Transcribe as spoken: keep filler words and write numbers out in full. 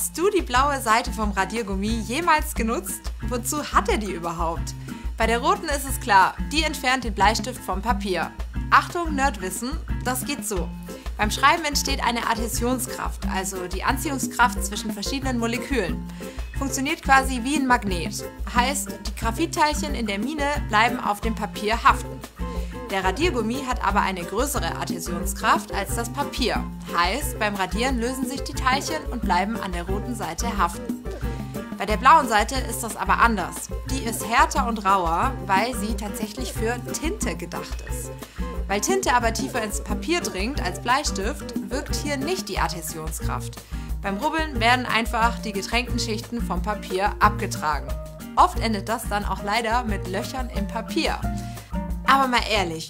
Hast du die blaue Seite vom Radiergummi jemals genutzt? Wozu hat er die überhaupt? Bei der roten ist es klar, die entfernt den Bleistift vom Papier. Achtung, Nerdwissen, das geht so. Beim Schreiben entsteht eine Adhäsionskraft, also die Anziehungskraft zwischen verschiedenen Molekülen. Funktioniert quasi wie ein Magnet. Heißt, die Graphitteilchen in der Mine bleiben auf dem Papier haften. Der Radiergummi hat aber eine größere Adhäsionskraft als das Papier. Heißt, beim Radieren lösen sich die Teilchen und bleiben an der roten Seite haften. Bei der blauen Seite ist das aber anders. Die ist härter und rauer, weil sie tatsächlich für Tinte gedacht ist. Weil Tinte aber tiefer ins Papier dringt als Bleistift, wirkt hier nicht die Adhäsionskraft. Beim Rubbeln werden einfach die getränkten Schichten vom Papier abgetragen. Oft endet das dann auch leider mit Löchern im Papier. Aber mal ehrlich,